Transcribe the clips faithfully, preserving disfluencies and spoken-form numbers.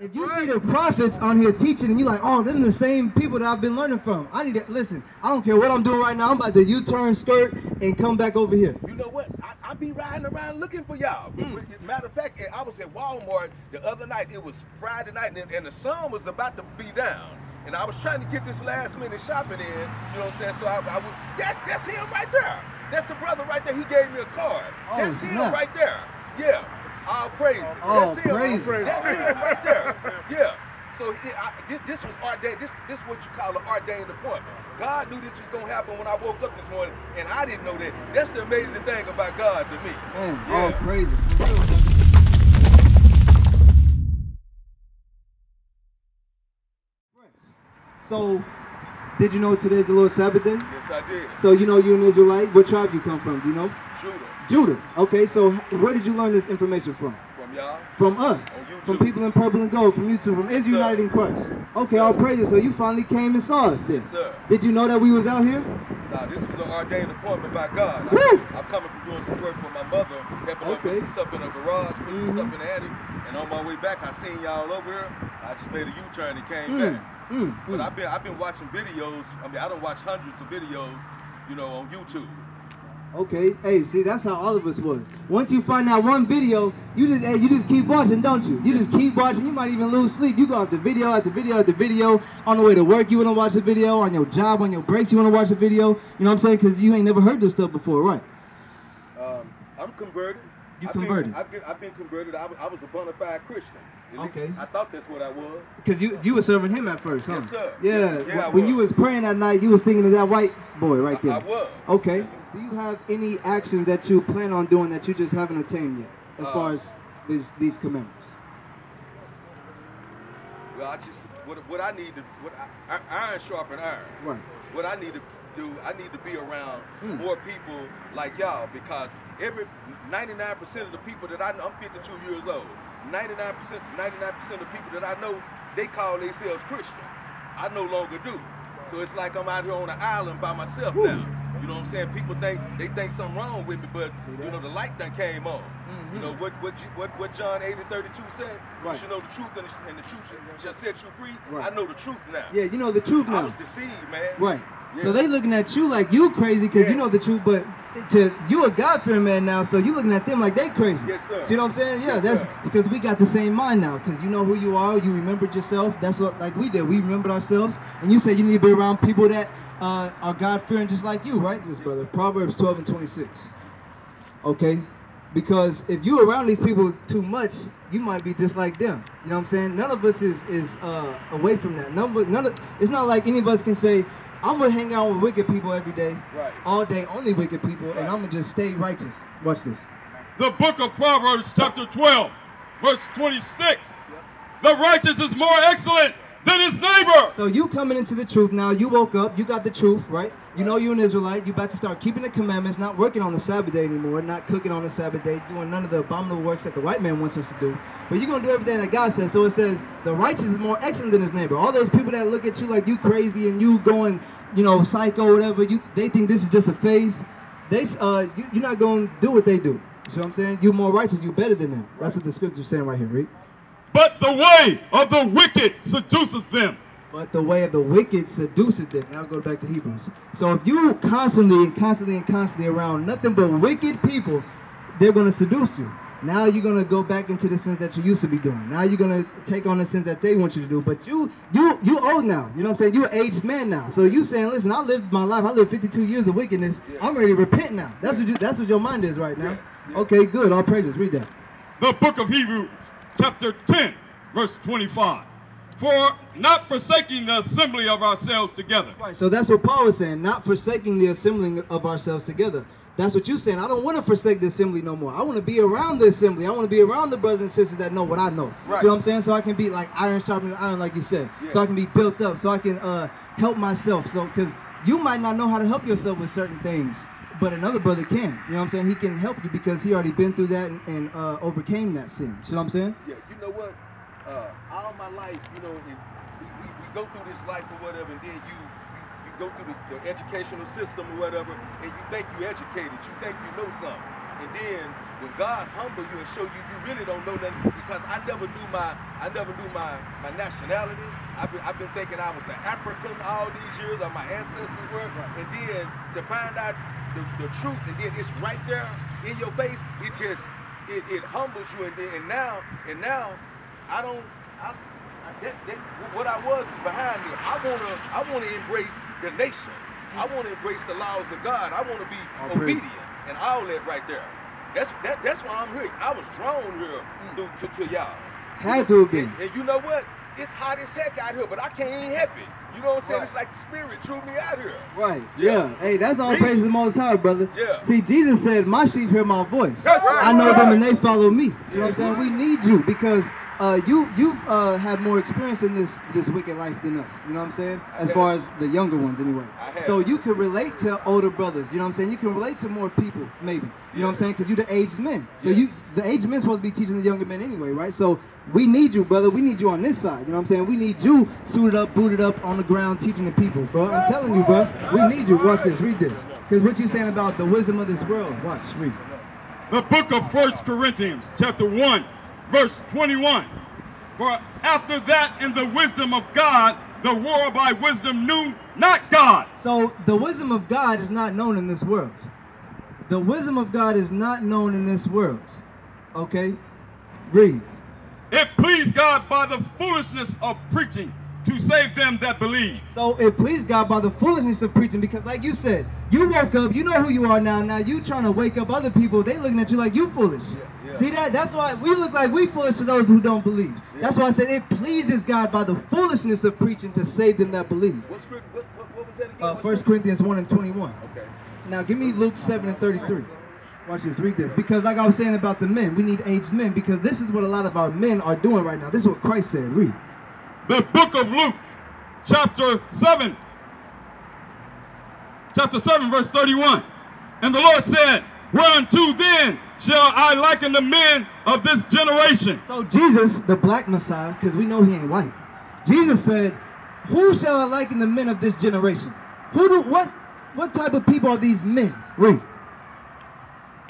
If you see the prophets on here teaching and you're like, oh, them the same people that I've been learning from. I need to, listen, I don't care what I'm doing right now. I'm about to U-turn skirt and come back over here. You know what? I, I be riding around looking for y'all. Mm. Matter of fact, I was at Walmart the other night. It was Friday night and, and the sun was about to be down. And I was trying to get this last minute shopping in, you know what I'm saying? So I, I would, that's, that's him right there. That's the brother right there. He gave me a card. Oh, that's snap. him right there. Yeah. All praises. Oh, that's oh, him. Praise. That's him right there. Yeah. So it, I, this, this was ordained. This this is what you call an ordained appointment. God knew this was going to happen when I woke up this morning, and I didn't know that. That's the amazing thing about God to me. Man, yeah. All praises. So, did you know today's the Lord's Sabbath day? Yes, I did. So, you know, you're an Israelite. What tribe you come from? Do you know? Judah. Judah. Okay, so where did you learn this information from? From y'all. From us. From people in purple and gold. From YouTube. From Israel United in Christ. Okay, all praises. So you finally came and saw us then. Yes, sir. Did you know that we was out here? Nah, this was an ordained appointment by God. Woo! I, I'm coming from doing some work with my mother. That okay. Put some stuff in her garage, put mm-hmm. some stuff in the attic. And on my way back, I seen y'all over here. I just made a U-turn and came mm. back. Mm, but mm. I've been I've been watching videos. I mean, I don't watch hundreds of videos, you know, on YouTube. Okay, hey, see, that's how all of us was. Once you find that one video, you just hey, you just keep watching, don't you? You just keep watching. You might even lose sleep. You go after video after video after video. On the way to work, you want to watch a video. On your job, on your breaks, you want to watch a video. You know what I'm saying? Because you ain't never heard this stuff before, right? Um, I'm converted. You converted. Been, I've, been, I've been converted. I, I was a bona fide Christian. At okay. I thought that's what I was. Because you you were serving him at first, huh? Yes, sir. Yeah. yeah when was. you was praying that night, you was thinking of that white boy right there. I, I was. Okay. Do you have any actions that you plan on doing that you just haven't attained yet, as uh, far as these these commandments? Well, I just what what I need to what I, iron sharpen iron. Right. What I need to. Do, I need to be around mm. more people like y'all, because every ninety-nine percent of the people that I know, I'm fifty-two years old, ninety-nine percent, ninety-nine percent of the people that I know, they call themselves Christians. I no longer do. So it's like I'm out here on an island by myself Woo. now. You know what I'm saying? People think, they think something wrong with me, but you know, the light done came on. Mm-hmm. You know, what what, what what John eight and thirty-two said, right. You should know the truth and the, and the truth shall set you free. Right. I know the truth now. Yeah, you know the truth now. I was deceived, man. Right. Yes. So they looking at you like you crazy because yes. you know the truth, but to you a God-fearing man now, so you looking at them like they crazy. Yes, sir. See what I'm saying? Yeah, yes, that's sir. because we got the same mind now, because you know who you are, you remembered yourself. That's what like we did. We remembered ourselves, and you said you need to be around people that uh, are God-fearing just like you, right, this yes, brother? Sir. Proverbs twelve and twenty-six. Okay, because if you around these people too much, you might be just like them. You know what I'm saying? None of us is is uh, away from that. None of, none of it's not like any of us can say, I'm gonna hang out with wicked people every day, right. all day, only wicked people, right. and I'm gonna just stay righteous. Watch this. The book of Proverbs, chapter twelve, verse twenty-six. Yep. The righteous is more excellent than his neighbor. So you coming into the truth now, you woke up, you got the truth, right? You know you're an Israelite, you about to start keeping the commandments, not working on the Sabbath day anymore, not cooking on the Sabbath day, doing none of the abominable works that the white man wants us to do. But you're going to do everything that God says. So it says, the righteous is more excellent than his neighbor. All those people that look at you like you crazy and you going, you know, psycho, whatever, you, they think this is just a phase. They, uh, you, you're not going to do what they do. You see what I'm saying? You're more righteous, you're better than them. That's what the scripture's saying right here, read. But the way of the wicked seduces them. But the way of the wicked seduces them. Now go back to Hebrews. So if you constantly and constantly and constantly around nothing but wicked people, they're going to seduce you. Now you're going to go back into the sins that you used to be doing. Now you're going to take on the sins that they want you to do. But you, you, you old now. You know what I'm saying? You're an aged man now. So you saying, listen, I lived my life. I lived fifty-two years of wickedness. Yes. I'm ready to repent now. That's what you. That's what your mind is right now. Yes. Yes. Okay, good. All praises. Read that. The book of Hebrews. Chapter ten, verse twenty-five. For not forsaking the assembly of ourselves together. Right, so that's what Paul was saying, not forsaking the assembling of ourselves together. That's what you're saying. I don't want to forsake the assembly no more. I want to be around the assembly. I want to be around the brothers and sisters that know what I know. Right. You know what I'm saying? So I can be like iron sharpening iron, like you said. Yeah. So I can be built up. So I can uh, help myself. So because you might not know how to help yourself with certain things, but another brother can. You know what I'm saying? He can help you because he already been through that and, and uh, overcame that sin. You know what I'm saying? Yeah, you know what? Uh, all my life, you know, it, we, we, we go through this life or whatever, and then you you, you go through the, the educational system or whatever, and you think you educated. You think you know something. And then when God humble you and show you you really don't know nothing, because I never knew my I never knew my my nationality. I've been, I've been thinking I was an African all these years, or my ancestors were. And then to find out the, the truth, and then it's right there in your face. It just it, it humbles you. And then and now and now I don't. I, That, that, what I was is behind me. I wanna, I wanna embrace the nation. I wanna embrace the laws of God. I wanna be all obedient praise. And all that right there. That's that. That's why I'm here. I was drawn here to, to, to y'all. Had to be. And, and you know what? It's hot as heck out here, but I can't help it. You know what I'm saying? Right. It's like the Spirit drew me out here. Right. Yeah. yeah. Hey, that's all really? Praise to the Most High, brother. Yeah. See, Jesus said, "My sheep hear my voice. That's right. I know right. them, and they follow me." You yeah. know what I'm saying? We need you because. Uh, you you've uh, had more experience in this this wicked life than us, you know what I'm saying? As far as the younger ones, anyway. So you can relate to older brothers, you know what I'm saying? You can relate to more people, maybe, you know what I'm saying? Because you're the aged men. So you the aged men supposed to be teaching the younger men anyway, right? So we need you, brother. We need you on this side, you know what I'm saying? We need you suited up, booted up on the ground, teaching the people, bro. I'm telling you, bro. We need you. Watch this. Read this. Because what you saying about the wisdom of this world? Watch. Read. The book of First Corinthians, chapter one. Verse twenty-one, for after that in the wisdom of God, the world by wisdom knew not God. So the wisdom of God is not known in this world. The wisdom of God is not known in this world. Okay? Read. It pleased God by the foolishness of preaching to save them that believe. So it pleased God by the foolishness of preaching, because like you said, you woke up, you know who you are now. Now you trying to wake up other people. They looking at you like you foolish. Yeah. See that? That's why we look like we foolish to those who don't believe. Yeah. That's why I said it pleases God by the foolishness of preaching to save them that believe. What, what, what was that again? Uh, First Corinthians one and twenty-one. Okay. Now give me Luke seven and thirty-three. Watch this. Read this. Because like I was saying about the men, we need aged men, because this is what a lot of our men are doing right now. This is what Christ said. Read. The book of Luke, chapter seven. Chapter seven, verse thirty-one. And the Lord said, whereunto then shall I liken the men of this generation? So Jesus, the black Messiah, because we know he ain't white. Jesus said, who shall I liken the men of this generation? Who do, what, what type of people are these men? Read.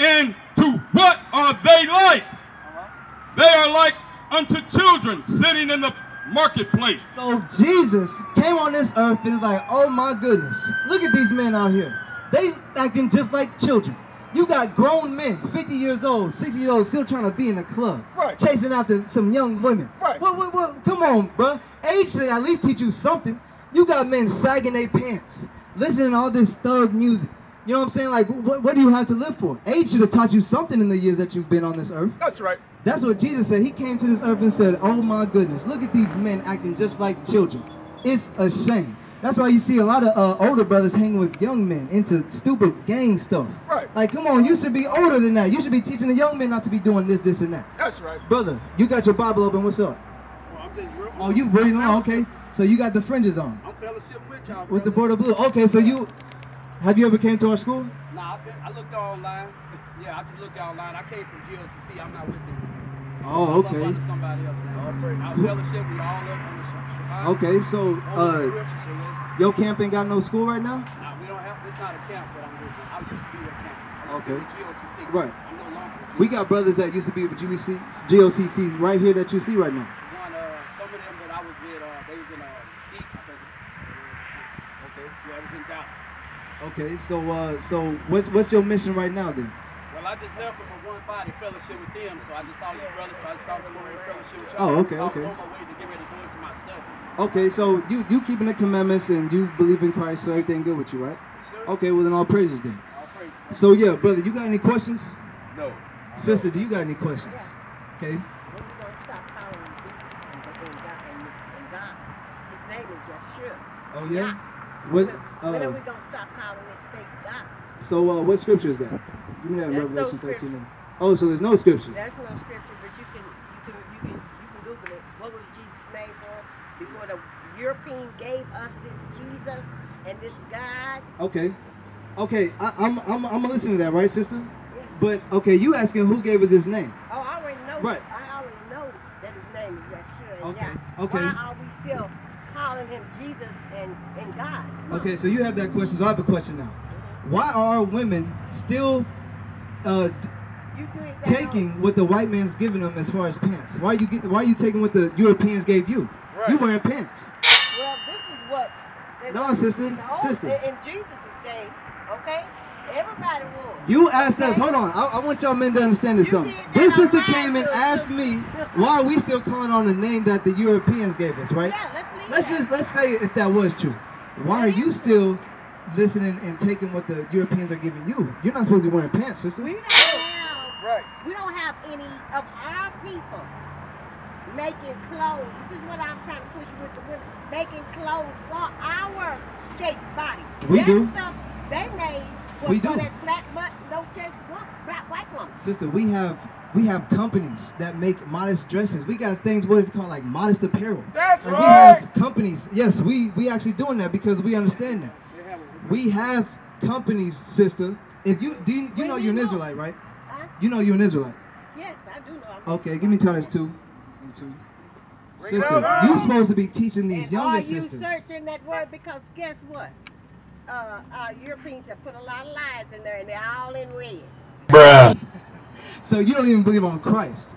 And to what are they like? Uh-huh. They are like unto children sitting in the marketplace. So Jesus came on this earth and was like, oh my goodness, look at these men out here. They acting just like children. You got grown men, fifty years old, sixty years old, still trying to be in a club, right. Chasing after some young women. Right. What, what, what? Come on, bro. Age should at least teach you something. You got men sagging their pants, listening to all this thug music. You know what I'm saying? Like, what, what do you have to live for? Age should have taught you something in the years that you've been on this earth. That's right. That's what Jesus said. He came to this earth and said, oh my goodness, look at these men acting just like children. It's a shame. That's why you see a lot of uh, older brothers hanging with young men into stupid gang stuff. Right. Like, come on, you should be older than that. You should be teaching the young men not to be doing this, this, and that. That's right. Brother, you got your Bible open. What's up? Well, I'm just real oh, you really know? Okay. So you got the fringes on. I'm fellowship with y'all. With the Border Blue. Okay, so you, have you ever came to our school? Nah, I've been, I looked online. Yeah, I just looked online. I came from G O C C. I'm not with you. Oh, okay. I'm under somebody else now. Our fellowship, we all up on the show. Okay, so uh, your camp ain't got no school right now? Nah, we don't have, it's not a camp, but I'm with, I used to be with camp. I used okay. to be with G O C C. Right. I'm no longer with G O C C. We got brothers that used to be with G O C C right here that you see right now. One, uh, some of them that I was with, uh, they was in uh, Mesquite, I think. Okay. Yeah, it was in Dallas. Okay, so uh, so what's, what's your mission right now then? Well, I just left from a one body fellowship with them, so I just saw you brothers, so I just thought we were in fellowship with y'all. Oh, okay, okay. I was on my way to get ready to go into my study. Okay, so you, you keeping the commandments and you believe in Christ, so everything good with you, right? Yes, sir. Okay, well then all praises then. All praises. So yeah, brother, you got any questions? No. Sister, do you got any questions? Yeah. Okay. When you gonna stop following Jesus and God? His name is Yeshua. Oh yeah? When, uh, when are we gonna stop calling this fake God? So uh, what scripture is that? Give me that in Revelation thirteen. Oh, so there's no scripture. That's no scripture, but you can you can you can you can Google it. What was Jesus' name for before the European gave us this Jesus and this God? Okay, okay, I, I'm I'm I'm listening to that, right, sister? Yeah. But okay, you asking who gave us his name? Oh, I already know. Right. I already know that his name is Yeshua. Okay. Yeah. Okay. Why are we still calling him Jesus and and God? No. Okay, so you have that question. So I have a question now. Why are women still uh, taking what the white man's giving them as far as pants. Why are you get, why are you taking what the Europeans gave you? Right. You wearing pants. Well, this is what. No, sister, in old, sister. In Jesus' day, okay, everybody wore. You asked okay? us. Hold on, I, I want y'all men to understand this. You something. This sister came and asked me why are we still calling on the name that the Europeans gave us, right? Yeah, let's leave let's that. just let's say if that was true. Why that are you still listening and taking what the Europeans are giving you? You're not supposed to be wearing pants, sister. We don't have, right. we don't have any of our people making clothes. This is what I'm trying to push with the women. Making clothes for our shaped body. We that do. Stuff they made for, we do. for that flat butt, no chest, black white woman. Sister, we have we have companies that make modest dresses. We got things, what is it called, like modest apparel. That's and right. We have companies. Yes, we we actually doing that because we understand that. We have companies, sister. If you do, you, you know you're an Israelite, right? Huh? You know you're an Israelite. Yes, I do know. I'm okay, give me Titus two and two. Sister, you're supposed to be teaching these and younger sisters. Are you sisters. searching that word? Because guess what? Uh, uh, Europeans have put a lot of lies in there, and they're all in red. Bruh. So you don't even believe on Christ.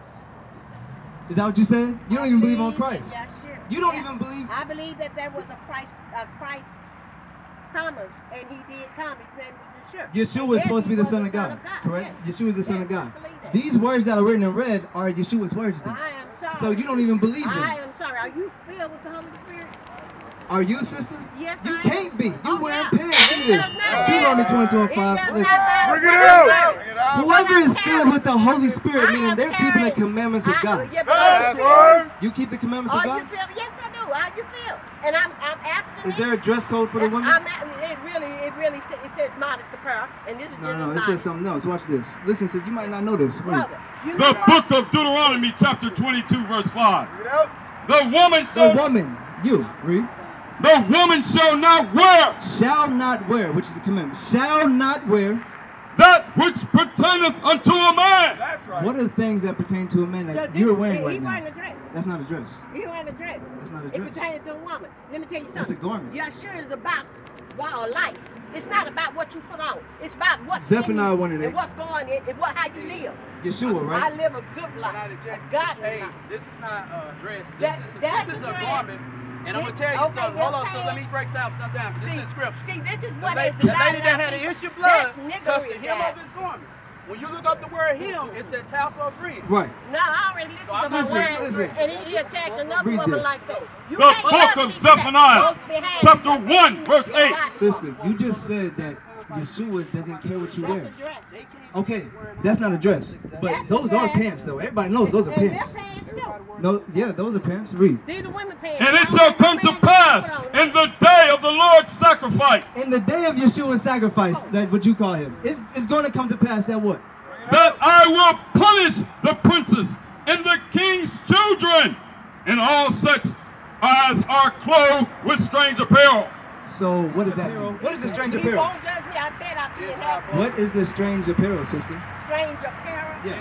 Is that what you said? You don't I even believe, believe on Christ. That, sure. You don't yeah. even believe. I believe that there was a Christ. A Christ. Thomas, and he did come. His name is Yeshua. Yeshua is supposed to be the son of God, correct? Yeshua is the son of God. These words that are written in red are Yeshua's words. Then. I am sorry. So you don't even believe them. I am sorry. Are you filled with the Holy Spirit? Are you, sister? Yes, I am. You can't be. You wearing pants. Look at this. Deuteronomy twenty-two and five. Bring it out. Whoever is filled with the Holy Spirit, meaning they're keeping the commandments of God. You keep the commandments of God? Yes, I do. How do you feel? And I'm, I'm abstinent. Is there a dress code for the women? I'm not, it really, it really, it says modest apparel, and this is no, just no, it modest. says something else. Watch this. Listen, sis, you might not know this. Brother, you the know book that? of Deuteronomy, chapter twenty-two, verse five. Yep. The woman shall. The woman, you read. The woman shall not wear. Shall not wear, which is the commandment. Shall not wear. That which pertaineth unto a man. That's right. What are the things that pertain to a man that so you're wearing right now? A dress. That's not a dress. You're wearing a dress. That's not a dress. It pertains to a woman. Let me tell you something. That's a garment. Yeah, sure is about our life. It's not about what you put on. It's about what's Zephaniah in you and, and what's going in and what, how you live. Yeshua, right? I live a good life, a godly hey, life. This is not a dress. This that, is, that's this is a garment. And I'm going to tell you okay, something. Hold on, so let me break some stuff down. This see, is scripture. See, this is what the, la the lady that had an issue of blood touched the hem of his garment. When you look up the word him, it said tassel free. Right. No, I already listened so to my listen, word. Listen. And he attacked another Read woman this. like that. You the book of Zephaniah, chapter one, verse eight. Sister, you just said that Yeshua doesn't care what you wear. Okay, that's not a dress. But those are pants, though. Everybody knows those are pants. No, yeah, those are pants. Read. These are women pants. And it shall come to pass in the day of the Lord's sacrifice. In the day of Yeshua's sacrifice, that's what you call him. It's, it's going to come to pass that what? That I will punish the princes and the king's children, and all such as are clothed with strange apparel. So what does that mean? What is the strange apparel? He won't judge me. I bet I'll be happy. What is the strange apparel, sister? Strange apparel? Yeah.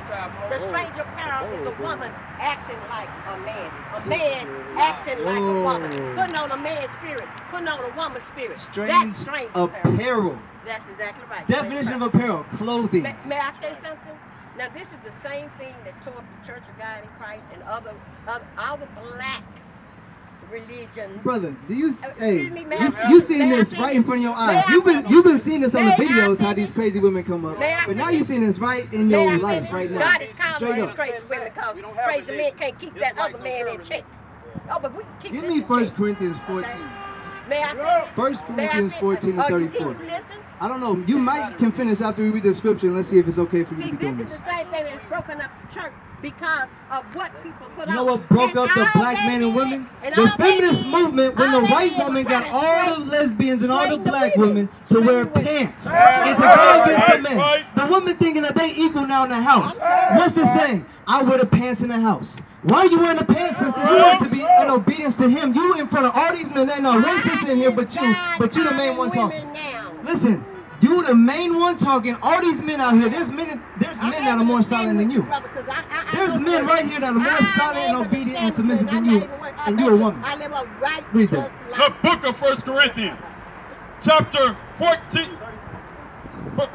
The strange apparel is a woman acting like a man. A man acting like a woman. Putting on a man's spirit. Putting on a woman's spirit. Strange, That's strange apparel. apparel. That's exactly right. Definition of apparel. Clothing. May, may I say something? Now this is the same thing that tore up the Church of God in Christ and other, other all the black religion. Brother, do you uh, hey, me, you, you seen this right it? in front of your eyes. You've been you've been seeing this on the videos how these crazy women come up. But now you've seen this right in your I life right now. God is calling us crazy women because crazy men can't keep that other man in check. Oh, but we can keep Give me First Corinthians fourteen. May I First Corinthians fourteen and thirty-four. I don't know. You might can finish after we read the scripture and let's see if it's okay for you to do this. See, this is the same thing that's broken up the church because of what people put on. You know what broke up the black men and women? The feminist movement when the white woman got all the lesbians and all the black women to wear pants. It's against the men. The women thinking that they equal now in the house. What's the saying? I wear the pants in the house. Why are you wearing the pants, sister? You want to be in obedience to him. You in front of all these men. There ain't no one sister in here but you. But you the main one talking. Listen, you the main one talking. All these men out here, there's men, there's men that are more silent than you. There's men right here that are more silent and obedient and submissive than you. And you're a woman. Read that. The book of First Corinthians, chapter fourteen,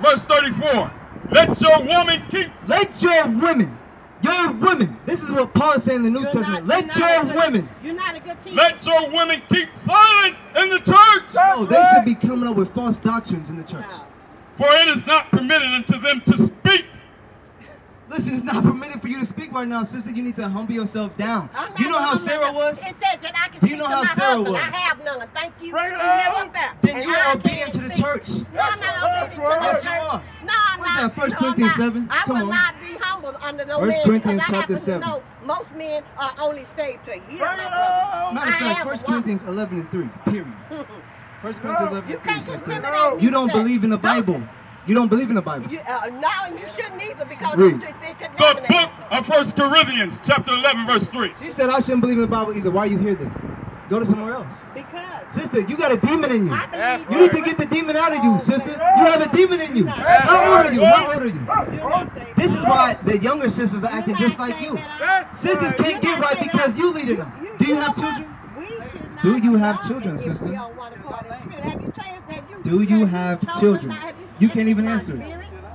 verse thirty-four. Let your woman keep silent. Let your women, your women. This is what Paul is saying in the New you're Testament. Not, Let your good, women. You're not a good teacher. Let your women keep silent in the church. No, they should be coming up with false doctrines in the church. No. For it is not permitted unto them to speak. Listen, it's not permitted for you to speak right now, sister. You need to humble yourself down. Do you know how Sarah was? It says that I can Do you know how Sarah husband. was? I have none. Thank you. Bring it up. Then and you are obedient to the church. No, I'm not obedient to the church. No, I'm What's not. That? First no, Corinthians seven. I Come will on. not be humbled under no First man. First Corinthians chapter seven. Know most men are only saved to a year. Matter of fact, First Corinthians eleven and three. Period. First Corinthians eleven and three, sister. You don't believe in the Bible. You don't believe in the Bible. You, uh, no, and you shouldn't either because it's the book of First Corinthians, chapter eleven, verse three. She said, "I shouldn't believe in the Bible either. Why are you here then? Go to somewhere else." Because sister, you got a demon in you. Yes, you right. need to get the demon out of you, sister. You have a demon in you. How old are you? How old are you? This is why the younger sisters are acting just like you. Sisters can't get right because you leaded them. Do you have children? Do you have children, sister? Do you have children? You can't even answer.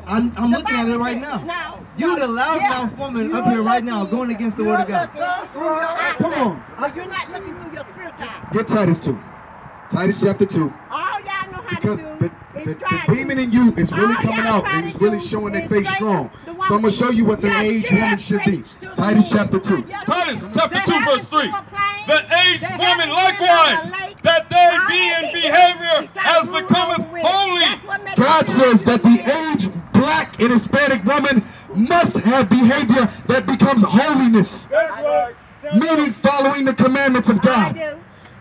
I'm, I'm looking at it right now. You're the loudmouth woman up here right now going against the word of God. Come on. You're not looking through your spiritual eye. Get Titus two. Titus chapter two. All y'all know how to do. The, the demon in you is really coming out and it's really showing their face strong. So I'm going to show you what the aged woman should be. Titus chapter two. Titus chapter two verse three. The aged woman likewise, that they be in behavior as becometh holy. God says that the aged black and Hispanic woman must have behavior that becomes holiness. Meaning following the commandments of God.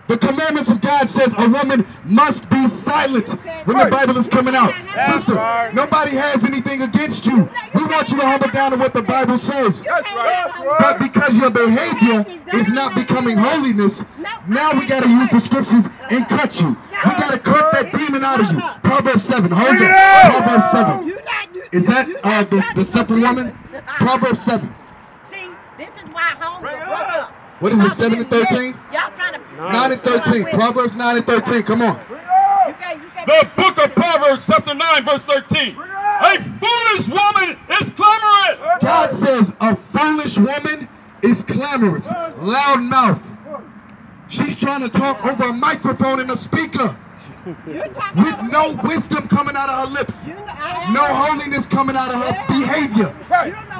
The commandments of God says a woman must be silent when the Bible is coming out. Sister, nobody has anything against you. We want you to humble down to what the Bible says. But because your behavior is not becoming holiness, now we got to use the scriptures and cut you. We got to cut that demon out of you. Proverbs seven. Hold it. Proverbs seven. Is that uh, the, the simple woman? Proverbs seven. See, this is why home. What is it, seven and thirteen? nine and thirteen. Proverbs nine and thirteen. Come on. The book of Proverbs, chapter nine, verse thirteen. A foolish woman is clamorous. God says a foolish woman is clamorous. Loud mouth. She's trying to talk over a microphone and a speaker. With no wisdom coming out of her lips. No holiness coming out of her behavior.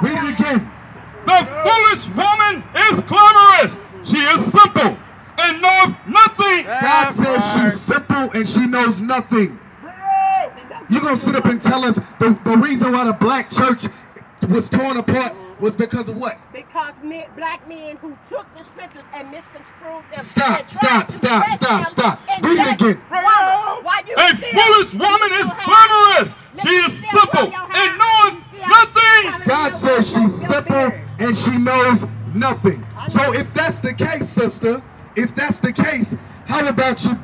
Read it again. The foolish woman is clamorous. She is simple and knows nothing. God says she's simple and she knows nothing. You're going to sit up and tell us the, the reason why the black church was torn apart was because of what? Because men, black men who took the scriptures and misconstrued them. Stop, stop, stop, stop, stop. Read it again. A foolish woman is clamorous. She is simple and knows nothing. God says she's simple and she knows nothing. So if that's the case, sister, if that's the case, how about you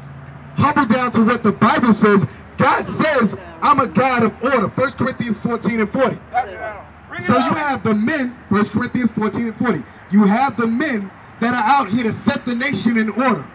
humble down to what the Bible says? God says, I'm a God of order. First Corinthians fourteen and forty. So you have the men, First Corinthians fourteen and forty. You have the men that are out here to set the nation in order.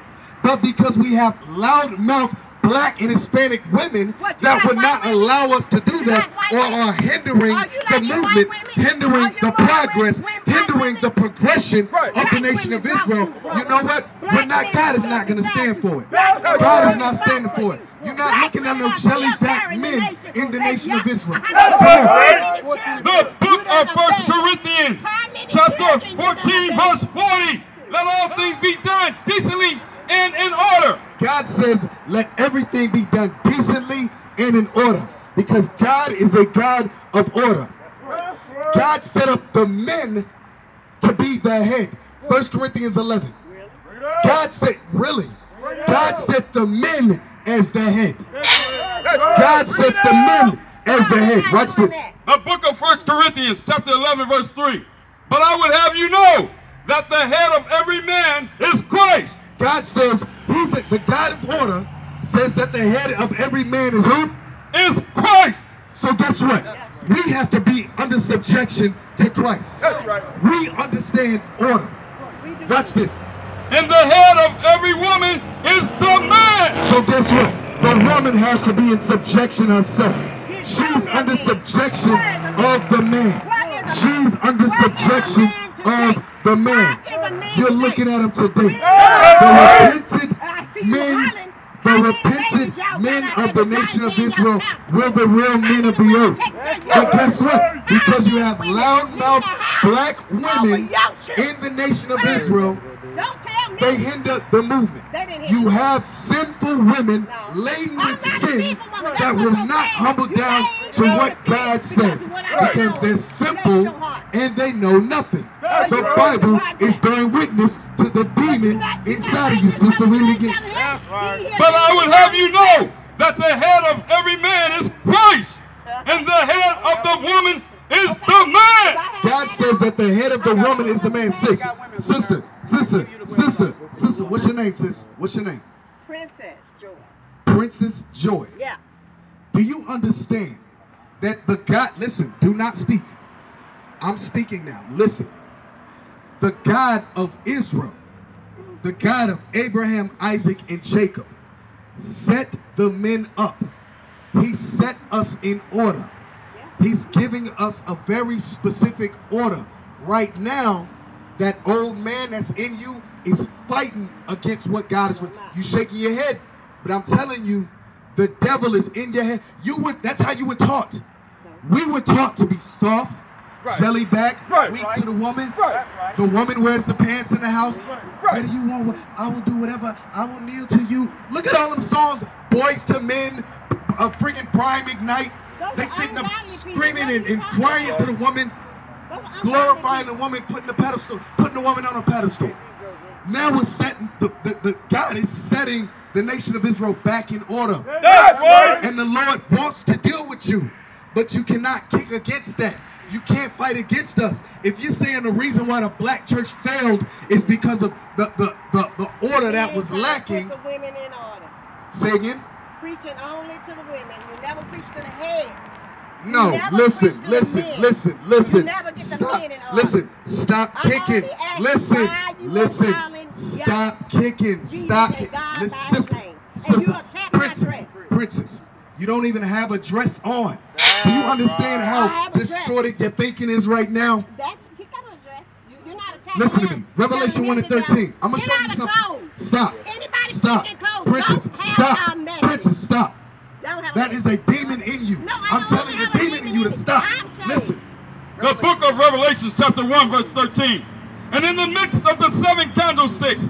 But because we have loud-mouthed black and Hispanic women that would not allow us to do that, or are hindering the movement, hindering the progress, hindering the progression of the nation of Israel, you know what? We're not, God is not going to stand for it. God is not standing for it. You're not looking at no jelly-backed men in the nation of Israel. The book of First Corinthians, chapter fourteen, verse forty. Let all things be done decently and in order. God says, let everything be done decently and in order, because God is a God of order. God set up the men to be the head. First Corinthians eleven. God said, really? God set the men as the head. God set the men as the head. Watch this. The book of First Corinthians, chapter eleven, verse three. But I would have you know that the head of every man is Christ. God says, he's the, the God of order says that the head of every man is who? Is Christ. So guess what? Right. We have to be under subjection to Christ. That's right. We understand order. Watch this. And the head of every woman is the man. So guess what? The woman has to be in subjection herself. She's under subjection of the man. She's under subjection of the man. You're looking at him today. The repented men, the repented men of the nation of Israel were the real men of the earth. But guess what? Because you have loud-mouthed black women in the nation of Israel, they hinder the movement. You have sinful women laden with sin that will not humble down to what God says because they're simple and they know nothing. The Bible is bearing witness to the demon inside of you, sister. Read it again. But I would have you know that the head of every man is Christ, and the head of the woman is the man. God says that the head of the woman is the man. Sis, sister, sister, sister, sister. What's your name, sis? What's your name? Princess Joy. Princess Joy. Yeah. Do you understand that the God, listen, do not speak. I'm speaking now. Listen. The God of Israel, the God of Abraham, Isaac, and Jacob, set the men up. He set us in order. He's giving us a very specific order. Right now, that old man that's in you is fighting against what God is. You shaking your head, but I'm telling you, the devil is in your head. You would, that's how you were taught. We were taught to be soft, right. Jelly back, right. Weak right. To the woman. Right. The woman wears the pants in the house. Right. Right. Whether you want, I will do whatever. I will kneel to you. Look at all them songs, Boys to Men, uh, friggin' Prime Ignite. They sitting up screaming and, and crying to the woman, glorifying the woman, putting the pedestal, putting the woman on a pedestal. Now we're setting the, the, the God is setting the nation of Israel back in order. That's right. And the Lord wants to deal with you, but you cannot kick against that. You can't fight against us. If you're saying the reason why the black church failed is because of the the the, the order that was lacking. Put the women in order. Say again. Preaching only to the women. You never preach to the head. You no, listen, listen, listen, listen. You never get stop, the listen, stop kicking. Listen, listen. Stop kicking. Stop kicking. Listen, sister, sister, princess, princess. You don't even have a dress on. That's Do you understand right. how distorted your thinking is right now? That's, you got a dress. You, you're not attacking. Listen to me. Revelation one and thirteen. I'm gonna show you something. Clothes. Stop. Anybody stop. Princess, stop. Princess, stop. That is a demon in you. No, I'm telling the demon in you to stop. Listen. The book of Revelation, chapter one, verse thirteen. And in the midst of the seven candlesticks,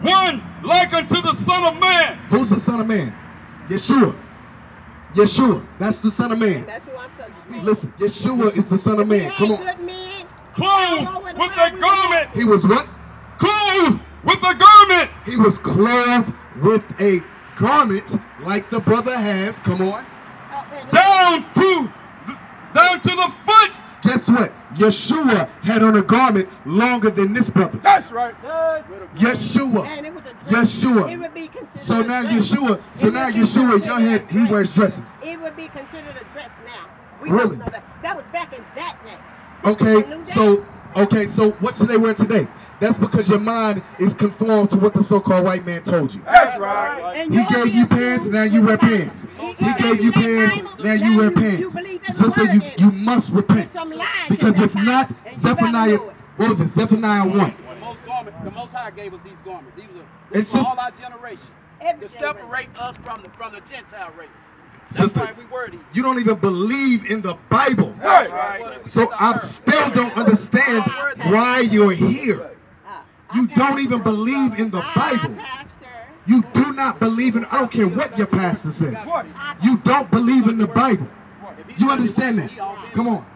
one like unto the Son of Man. Who's the Son of Man? Yeshua. Yeshua. That's the Son of Man. That's who I'm talking. Listen, Yeshua is the Son of Man. Come on. Clothed with a garment. He was what? Clothed with a garment. He was clothed with a garment like the brother has. Come on. Down to, the, down to the foot. Guess what? Yeshua had on a garment longer than this brother's. That's right. Yeshua. And it was a Yeshua. It would be considered so now Yeshua. So now Yeshua, your head, he wears dresses. It would be considered a dress now. We really? That. that was back in that day. Okay. So okay. So what should they wear today? That's because your mind is conformed to what the so-called white man told you. That's right. He gave you pants, now you wear pants. He gave you pants, now you wear pants. Sister, you, you must repent. Because if not, Zephaniah, what was it, Zephaniah one? The Most High gave us these garments. These are for all our generation. To separate us from the, from the Gentile race. Sister, you don't even believe in the Bible. So I still don't understand why you're here. You don't even believe in the Bible. You do not believe in, I don't care what your pastor says. You don't believe in the Bible. You understand that? Come on.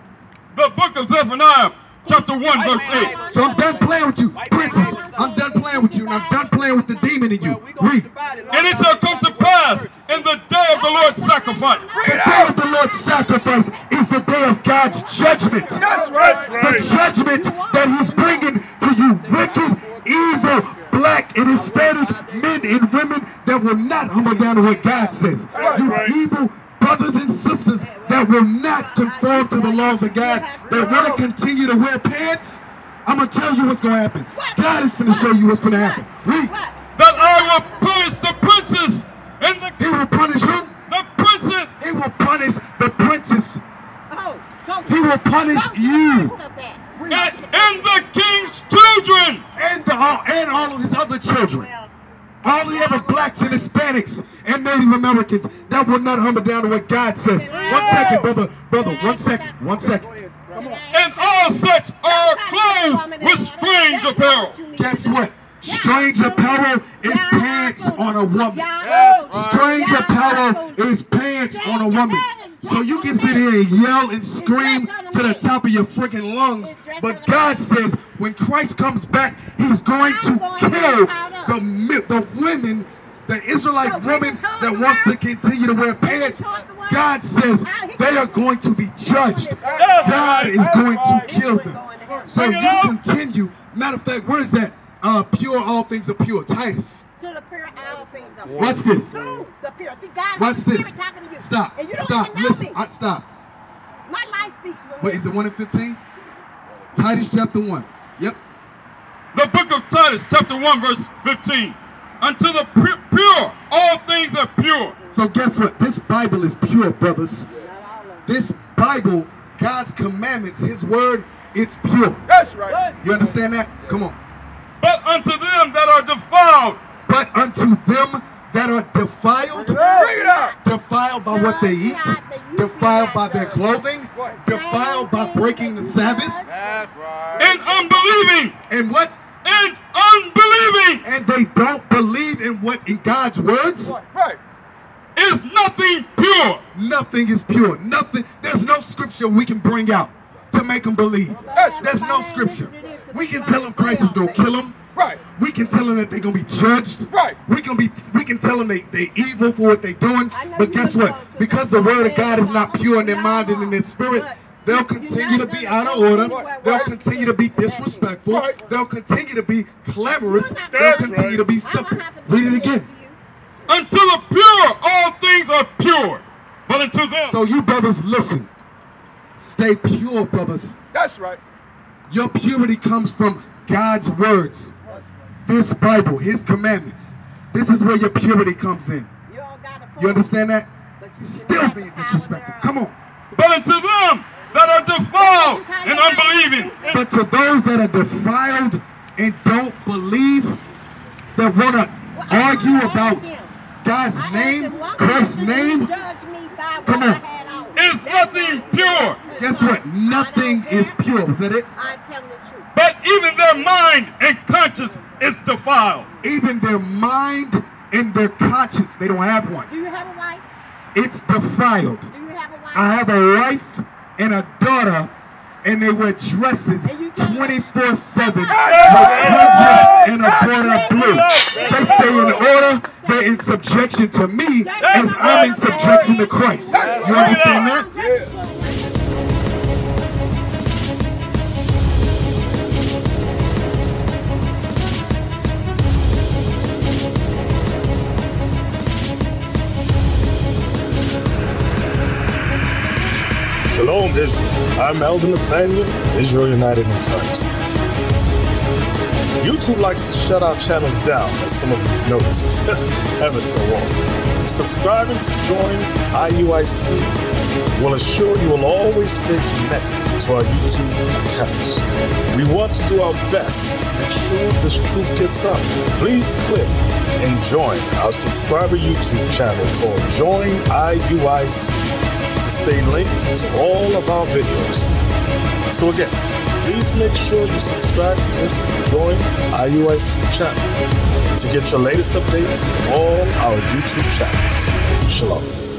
The book of Zephaniah, chapter one, verse eight. So I'm done playing with you, princess. I'm done playing with you, and I'm done playing with the demon in you. Read. And it shall come to pass in the day of the Lord's sacrifice. The day of the Lord's sacrifice is the day of God's judgment. That's right. The judgment that he's bringing to you. Wicked, evil, black, and Hispanic men and women that will not humble down to what God says. You evil brothers and sisters that will not conform to the laws of God, that want to continue to wear pants. I'm going to tell you what's going to happen. God is going to show you what's going to happen. Read. That I will punish the princes and the... He will punish who? The princes. He will punish the princes. Oh, so he He will punish you. And, and the king's children. And, the, and all of his other children. All the other blacks and Hispanics and Native Americans that will not humble down to what God says. One second, brother. Brother, one second. One second. And all such are clothed with strange apparel. Guess what? Strange apparel is pants on a woman. Strange apparel is pants on a woman. So you can sit here and yell and scream to the top of your freaking lungs, but God says when Christ comes back, he's going to kill the, the women, the Israelite women that wants to continue to wear pants. God says they are going to be judged. God is going to kill them. So you continue. Matter of fact, where is that? Uh, pure, all things are pure. Titus. To the pure, all things are pure. Watch this. To the pure. See, God Watch this. Talking to you. Stop. And you don't stop. Even know Listen. I, stop. My life speaks for me. Wait, is it one and fifteen? Titus chapter one. Yep. The book of Titus chapter one verse fifteen. Unto the pure, all things are pure. So guess what? This Bible is pure, brothers. This Bible, God's commandments, his word, it's pure. That's right. You understand that? Come on. But unto them that are defiled. But unto them that are defiled. Bring it up. Defiled by what they eat. Defiled by their clothing. Defiled by breaking the Sabbath. That's right. And unbelieving. And what? And unbelieving. And they don't believe in what? In God's words. Right. Is nothing pure. Nothing is pure. Nothing. There's no scripture we can bring out to make them believe. There's no scripture. We can tell them Christ is gonna kill them. Right. We can tell them that they're gonna be judged. Right. We can be. We can tell them they they evil for what they're doing. But guess what? Because the word of God is not pure in their mind and in their spirit, they'll continue to be out of order. They'll continue to be disrespectful. They'll continue to be clamorous. They'll continue to be simple. Read it again. Unto the pure, all things are pure. But unto them. So you brothers, listen. Stay pure, brothers. That's right. Your purity comes from God's words, this Bible, his commandments. This is where your purity comes in. You understand that? Still being disrespectful. Come on. But unto them that are defiled and unbelieving. But to those that are defiled and don't believe, that want to argue about God's name, Christ's name, come on. Is nothing pure. Guess what? Nothing is pure. Is that it? I'm telling the truth. But even their mind and conscience is defiled. Even their mind and their conscience, they don't have one. Do you have a wife? It's defiled. Do you have a wife? I have a wife and a daughter, and they wear dresses twenty-four seven with hundreds and a border blue. They stay in order. They're in subjection to me as I'm in subjection to Christ. You understand that? Shalom, Israel. I'm Elder Nathaniel of Israel United in Christ. YouTube likes to shut our channels down, as some of you have noticed, ever so often. Subscribing to join I U I C will assure you will always stay connected to our YouTube accounts. We want to do our best to make sure this truth gets out. Please click and join our subscriber YouTube channel called Join I U I C. To stay linked to all of our videos. So again, please make sure you subscribe to this Join I U I C channel to get your latest updates on all our YouTube channels. Shalom.